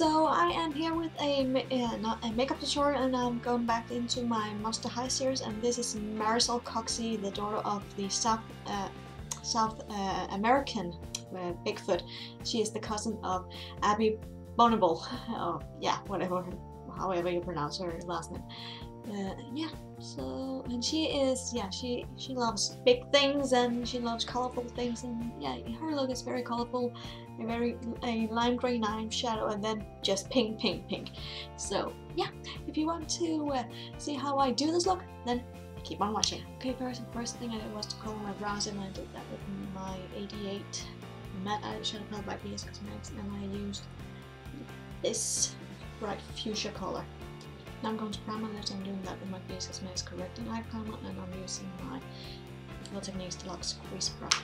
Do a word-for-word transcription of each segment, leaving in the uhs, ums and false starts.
So I am here with a, uh, not a makeup tutorial, and I'm going back into my Monster High series, and this is Marisol Coxi, the daughter of the South, uh, South uh, American uh, Bigfoot. She is the cousin of Abby Bonneville, or yeah, whatever, however you pronounce her last name. Uh, yeah, so, and she is, yeah, she, she loves big things, and she loves colorful things, and yeah, her look is very colorful, a very, a lime green eyeshadow, and then just pink, pink, pink. So, yeah, if you want to uh, see how I do this look, then keep on watching. Okay, first, the first thing I did was to color my brows, and I did that with my eighty-eight matte eyeshadow palette by B H Cosmetics, and I used this bright fuchsia color. Now I'm going to prime my lips. I'm doing that with my B H Cosmetics Correcting Eye Primer, and I'm using my Real Techniques Deluxe Crease Brush.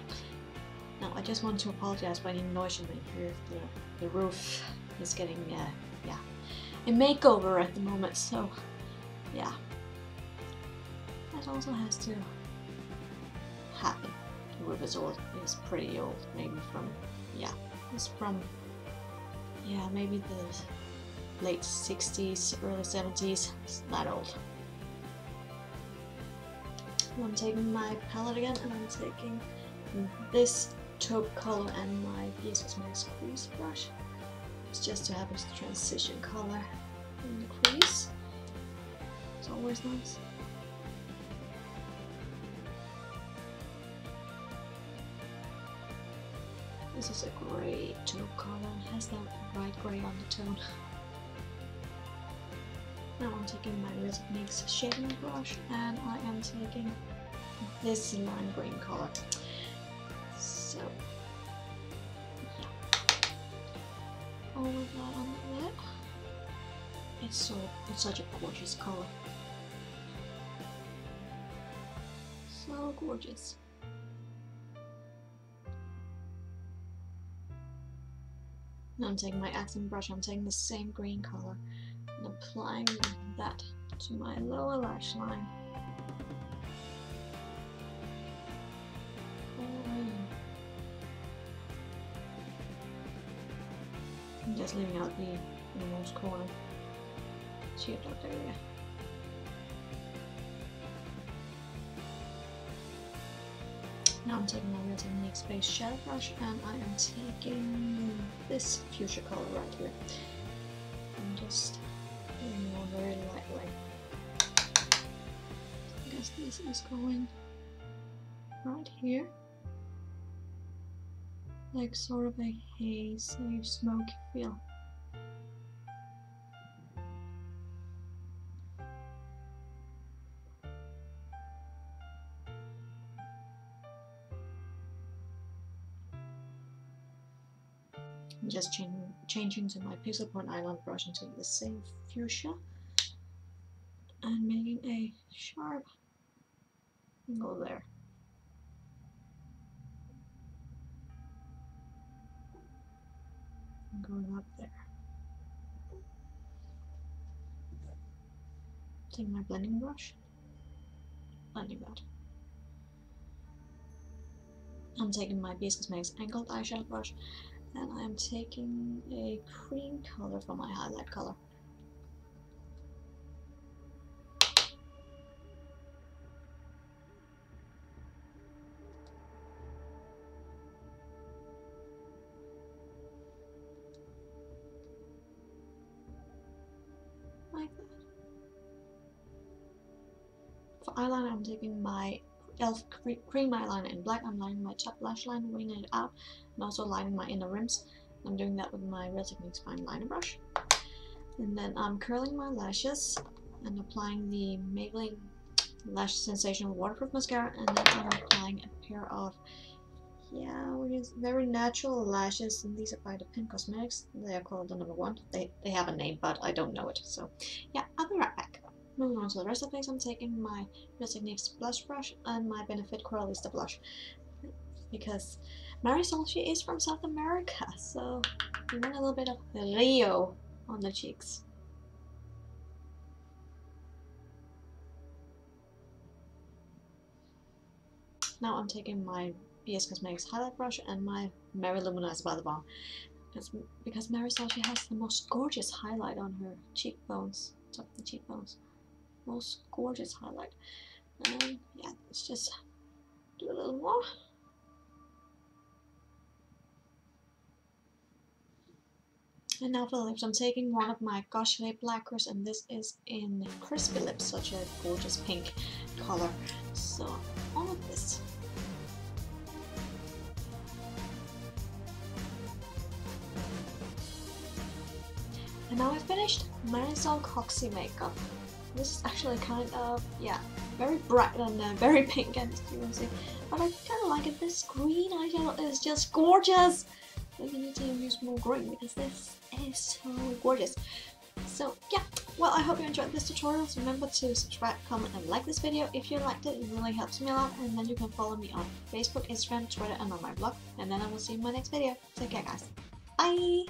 Now I just want to apologize for any noise you may hear. The, the roof is getting, uh, yeah, a makeover at the moment, so yeah, that also has to happen. The roof is old, it's pretty old, maybe from, yeah, it's from, yeah, maybe the late sixties, early seventies, it's that old. I'm taking my palette again, and I'm taking this taupe color and my B H Cosmetics crease brush. It's just to have this transition color in the crease. It's always nice. This is a grey taupe color and has that bright grey undertone. Now I'm taking my Real Techniques shading brush, and I am taking this lime green color. So, yeah. All of that on the lip. It's so it's such a gorgeous color. So gorgeous. Now I'm taking my accent brush, I'm taking the same green color and applying that to my lower lash line. I'm just leaving out the innermost corner shaped out area. Now I'm taking my Real Techniques Base Shadow Brush, and I am taking this fuchsia color right here. I'm just doing more very lightly. I guess this is going right here. Like sort of a hazy, smoky feel. I'm just ch changing to my Pixel Point Eyeliner brush and taking the same fuchsia and making a sharp angle there. Going up there. Take my blending brush, blending that. I'm taking my B H Cosmetics angled eyeshadow brush, and I'm taking a cream color for my highlight color. For eyeliner, I'm taking my e l f cream eyeliner in black. I'm lining my top lash line, winging it out, and also lining my inner rims. I'm doing that with my Real Techniques Fine Liner brush. And then I'm curling my lashes and applying the Maybelline Lash Sensational Waterproof Mascara. And then I'm applying a pair of, yeah, very natural lashes. And these are by Depend Cosmetics. They are called the number one. They, they have a name, but I don't know it. So, yeah, I'll be right back. Moving on to the rest of the face, I'm taking my Real Techniques blush brush and my Benefit Coralista blush, because Marisol, she is from South America, so you want a little bit of Rio on the cheeks. Now I'm taking my B H Cosmetics highlight brush and my Mary-Lou Manizer by The Balm. because because Marisol, she has the most gorgeous highlight on her cheekbones, top of the cheekbones, most gorgeous highlight. Um, yeah, let's just do a little more. And now for the lips, I'm taking one of my Gosh Lip Lacquers, and this is in Crispy Lips, such a gorgeous pink color. So all of this. And now I've finished Marisol Coxi makeup. This is actually kind of, yeah, very bright and uh, very pink, and you can see, but I kind of like it. This green eyeshadow is just gorgeous. We need to use more green because this is so gorgeous. So yeah, well, I hope you enjoyed this tutorial. So remember to subscribe, comment and like this video if you liked it. It really helps me out. And then you can follow me on Facebook, Instagram, Twitter and on my blog. And then I will see you in my next video. Take care guys. Bye!